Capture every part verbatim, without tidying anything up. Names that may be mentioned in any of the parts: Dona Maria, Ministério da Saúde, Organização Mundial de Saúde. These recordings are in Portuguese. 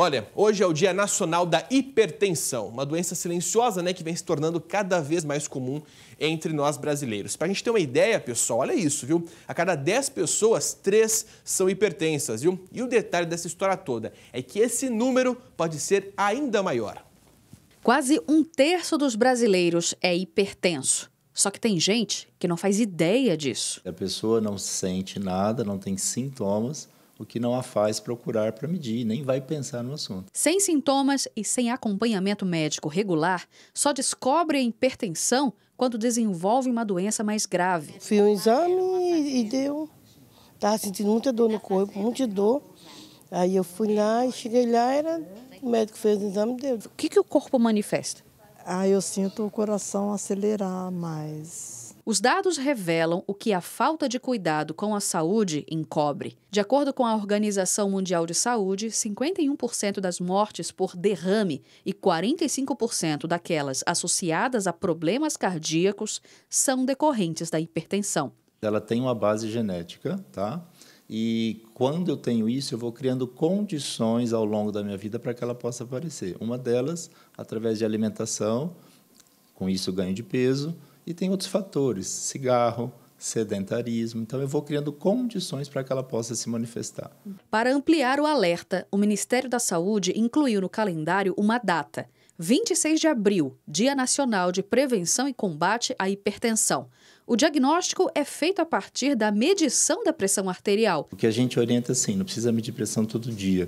Olha, hoje é o Dia Nacional da Hipertensão, uma doença silenciosa, né, que vem se tornando cada vez mais comum entre nós brasileiros. Para a gente ter uma ideia, pessoal, olha isso, viu? A cada dez pessoas, três são hipertensas, viu? E o detalhe dessa história toda é que esse número pode ser ainda maior. Quase um terço dos brasileiros é hipertenso. Só que tem gente que não faz ideia disso. A pessoa não sente nada, não tem sintomas, o que não a faz procurar para medir, nem vai pensar no assunto. Sem sintomas e sem acompanhamento médico regular, só descobre a hipertensão quando desenvolve uma doença mais grave. Fiz um exame e deu. Estava sentindo muita dor no corpo, muita dor. Aí eu fui lá e cheguei lá, era... o médico fez o exame e deu. O que, que o corpo manifesta? Ah, eu sinto o coração acelerar mais. Os dados revelam o que a falta de cuidado com a saúde encobre. De acordo com a Organização Mundial de Saúde, cinquenta e um por cento das mortes por derrame e quarenta e cinco por cento daquelas associadas a problemas cardíacos são decorrentes da hipertensão. Ela tem uma base genética, tá? E quando eu tenho isso, eu vou criando condições ao longo da minha vida para que ela possa aparecer. Uma delas, através de alimentação, com isso eu ganho de peso, e tem outros fatores, cigarro, sedentarismo. Então eu vou criando condições para que ela possa se manifestar. Para ampliar o alerta, o Ministério da Saúde incluiu no calendário uma data, vinte e seis de abril, Dia Nacional de Prevenção e Combate à Hipertensão. O diagnóstico é feito a partir da medição da pressão arterial. O que a gente orienta assim, não precisa medir pressão todo dia,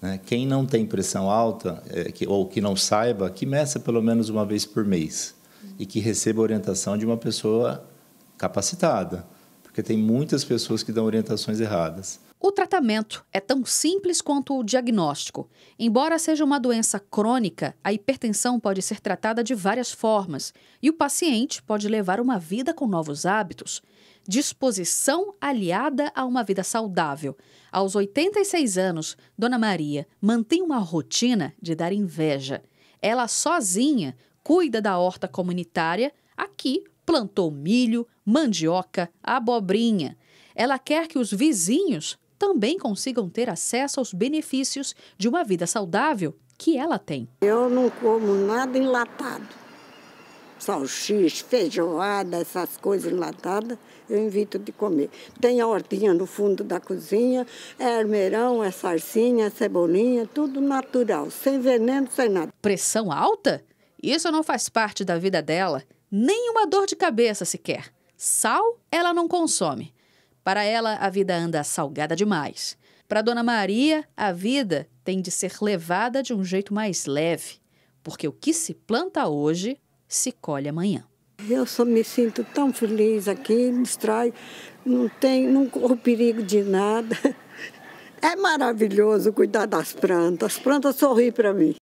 né? Quem não tem pressão alta é, que, ou que não saiba, que meça pelo menos uma vez por mês e que receba orientação de uma pessoa capacitada, porque tem muitas pessoas que dão orientações erradas. O tratamento é tão simples quanto o diagnóstico. Embora seja uma doença crônica, a hipertensão pode ser tratada de várias formas e o paciente pode levar uma vida com novos hábitos. Disposição aliada a uma vida saudável. Aos oitenta e seis anos, Dona Maria mantém uma rotina de dar inveja. Ela sozinha cuida da horta comunitária, aqui plantou milho, mandioca, abobrinha. Ela quer que os vizinhos também consigam ter acesso aos benefícios de uma vida saudável que ela tem. Eu não como nada enlatado. Salsicha, feijoada, essas coisas enlatadas, eu invito de comer. Tem a hortinha no fundo da cozinha, é almeirão, é sarcinha, é cebolinha, tudo natural, sem veneno, sem nada. Pressão alta? Isso não faz parte da vida dela, nem uma dor de cabeça sequer. Sal ela não consome. Para ela, a vida anda salgada demais. Para Dona Maria, a vida tem de ser levada de um jeito mais leve, porque o que se planta hoje, se colhe amanhã. Eu só me sinto tão feliz aqui, me distrai, não tem, não corro perigo de nada. É maravilhoso cuidar das plantas, as plantas sorriem para mim.